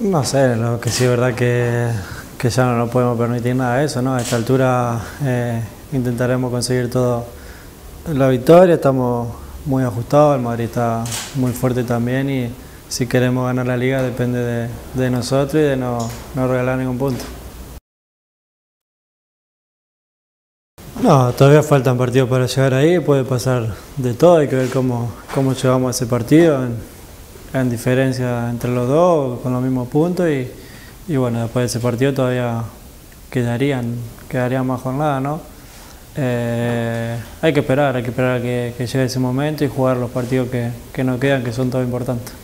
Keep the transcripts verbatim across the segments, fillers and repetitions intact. No sé, lo que sí es verdad que, que ya no nos podemos permitir nada de eso, ¿no? A esta altura eh, intentaremos conseguir todo la victoria, estamos muy ajustados, el Madrid está muy fuerte también y si queremos ganar la Liga depende de, de nosotros y de no, no regalar ningún punto. No, todavía faltan partidos para llegar ahí, puede pasar de todo, hay que ver cómo, cómo llegamos a ese partido, en, en diferencia entre los dos, con los mismos puntos y, y bueno, después de ese partido todavía quedarían, quedarían más jornadas, ¿no? Eh, hay que esperar, hay que esperar a que, que llegue ese momento y jugar los partidos que, que nos quedan, que son todos importantes.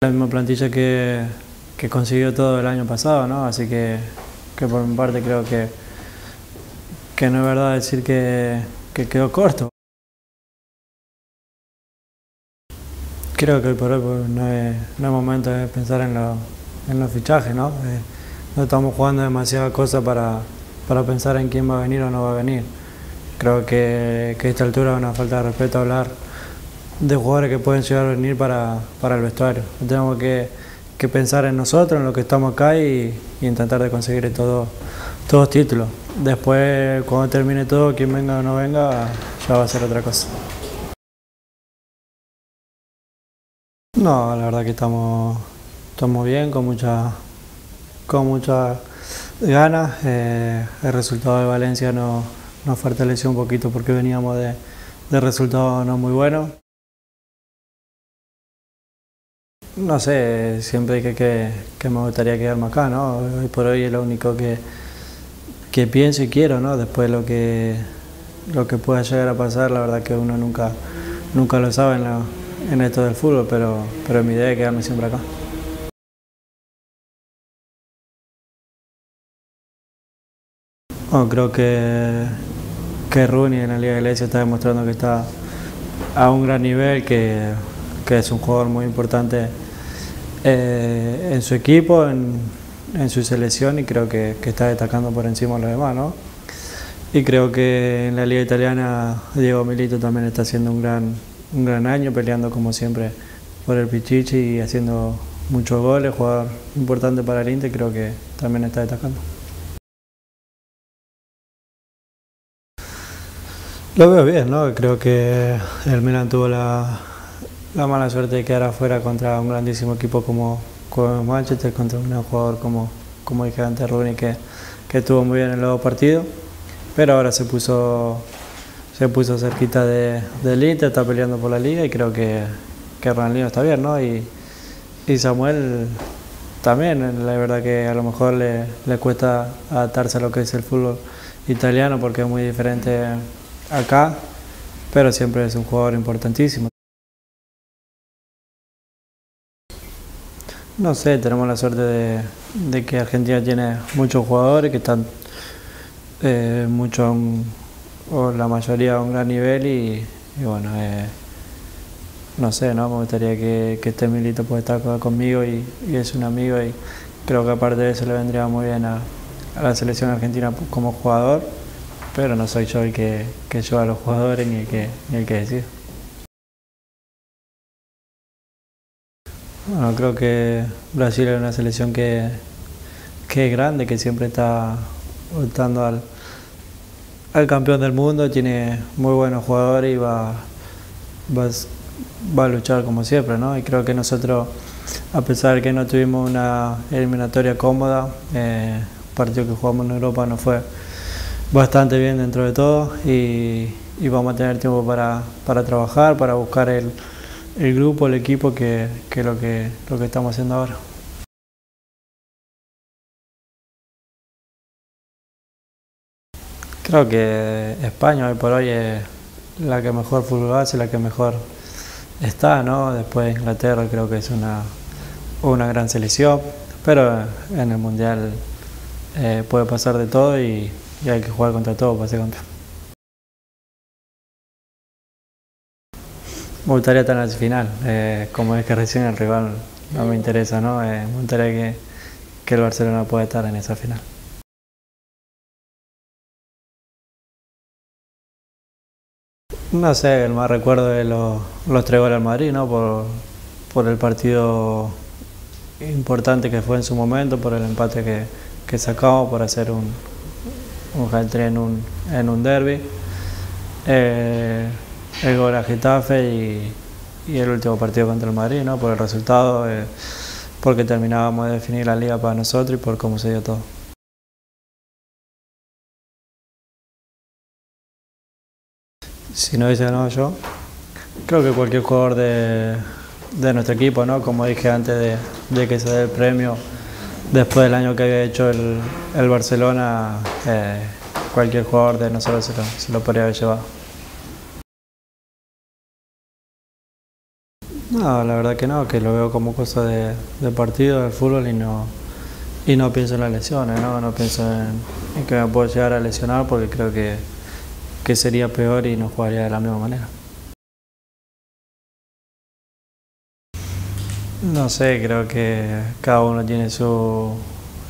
La misma plantilla que, que consiguió todo el año pasado, ¿no? Así que... que por mi parte creo que, que no es verdad decir que, que quedó corto. Creo que hoy por hoy pues, no, es, no es momento de pensar en, lo, en los fichajes, ¿no? Eh, no estamos jugando demasiadas cosas para, para pensar en quién va a venir o no va a venir. Creo que, que a esta altura es una falta de respeto hablar de jugadores que pueden llegar a venir para, para el vestuario. Tenemos que que pensar en nosotros, en lo que estamos acá y, y intentar de conseguir todo, todos títulos. Después, cuando termine todo, quien venga o no venga, ya va a ser otra cosa. No, la verdad que estamos, estamos bien, con muchas con mucha ganas. Eh, el resultado de Valencia nos no fortaleció un poquito porque veníamos de, de resultados no muy buenos. No sé, siempre dije que, que me gustaría quedarme acá, ¿no? Hoy por hoy es lo único que, que pienso y quiero, ¿no? Después lo que, lo que pueda llegar a pasar, la verdad que uno nunca, nunca lo sabe en, la, en esto del fútbol, pero, pero mi idea es quedarme siempre acá. Bueno, creo que, que Rooney en la Liga de Grecia está demostrando que está a un gran nivel, que, que es un jugador muy importante Eh, en su equipo, en, en su selección y creo que, que está destacando por encima de los demás, ¿no? Y creo que en la Liga Italiana Diego Milito también está haciendo un gran, un gran año, peleando como siempre por el Pichichi y haciendo muchos goles, jugador importante para el Inter, creo que también está destacando. Lo veo bien, ¿no? Creo que el Milan tuvo la... la mala suerte de quedar afuera contra un grandísimo equipo como, como Manchester, contra un gran jugador como, como dije antes, Rooney, que, que estuvo muy bien en los dos partidos, pero ahora se puso, se puso cerquita de, del Inter, está peleando por la Liga y creo que, que Ronaldinho está bien, ¿no? Y, y Samuel también, la verdad que a lo mejor le, le cuesta adaptarse a lo que es el fútbol italiano porque es muy diferente acá, pero siempre es un jugador importantísimo. No sé, tenemos la suerte de, de que Argentina tiene muchos jugadores que están eh, mucho, o la mayoría a un gran nivel y, y bueno, eh, no sé, ¿no? Me gustaría que, que este Milito pueda estar conmigo y, y es un amigo y creo que aparte de eso le vendría muy bien a, a la selección argentina como jugador, pero no soy yo el que, que lleva a los jugadores ni el que, ni el que decide. Bueno, creo que Brasil es una selección que, que es grande, que siempre está optando al, al campeón del mundo, tiene muy buenos jugadores y va, va, va a luchar como siempre, ¿no? Y creo que nosotros, a pesar de que no tuvimos una eliminatoria cómoda, eh, el partido que jugamos en Europa nos fue bastante bien dentro de todo y, y vamos a tener tiempo para, para trabajar, para buscar el... el grupo, el equipo, que, que lo que lo que estamos haciendo ahora. Creo que España hoy por hoy es la que mejor fútbol hace, la que mejor está, ¿no? Después Inglaterra creo que es una, una gran selección, pero en el Mundial eh, puede pasar de todo y, y hay que jugar contra todo para ser campeón. Me gustaría estar en la final, eh, como es que recién el rival no me interesa, ¿no? Eh, me gustaría que, que el Barcelona pueda estar en esa final. No sé, el más recuerdo de los, los tres goles al Madrid, ¿no? Por, por el partido importante que fue en su momento, por el empate que, que sacamos, por hacer un, un hat-trick en un, en un derbi, eh, el gol a Getafe y, y el último partido contra el Madrid, ¿no? Por el resultado, eh, porque terminábamos de definir la liga para nosotros y por cómo se dio todo. Si no hubiese ganado yo, creo que cualquier jugador de, de nuestro equipo, ¿no? Como dije antes de, de que se dé el premio, después del año que había hecho el, el Barcelona, eh, cualquier jugador de nosotros se lo, se lo podría haber llevado. No, la verdad que no, que lo veo como cosa de, de partido, del fútbol, y no, y no pienso en las lesiones, no, no pienso en, en que me puedo llegar a lesionar, porque creo que, que sería peor y no jugaría de la misma manera. No sé, creo que cada uno tiene su,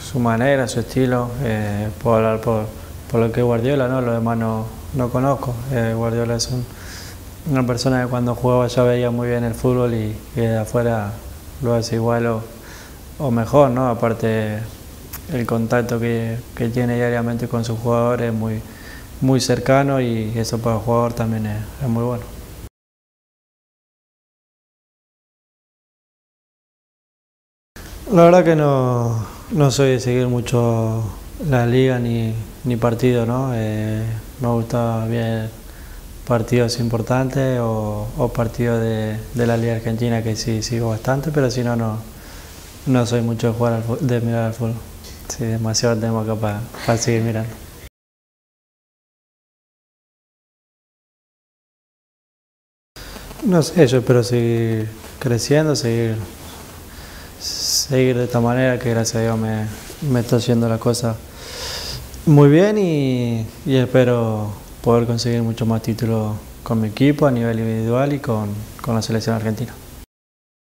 su manera, su estilo. Eh, puedo hablar por, por lo que es Guardiola, ¿no? Los demás no, no conozco. Eh, Guardiola es un, una persona que cuando jugaba ya veía muy bien el fútbol y, y de afuera lo hace igual o, o mejor, ¿no? Aparte, el contacto que, que tiene diariamente con sus jugadores es muy, muy cercano, y eso para el jugador también es, es muy bueno. La verdad que no, no soy de seguir mucho la liga ni, ni partido, ¿no? Eh, me gusta ver partidos importantes o, o partidos de, de la liga argentina, que sí sigo bastante, pero si no, no, no soy mucho de, jugar al, de mirar al fútbol. Sí, demasiado tengo acá para, para seguir mirando. No sé, yo espero seguir creciendo, seguir... seguir de esta manera, que gracias a Dios me, me está haciendo las cosas muy bien, y, y espero poder conseguir muchos más títulos con mi equipo a nivel individual y con, con la selección argentina.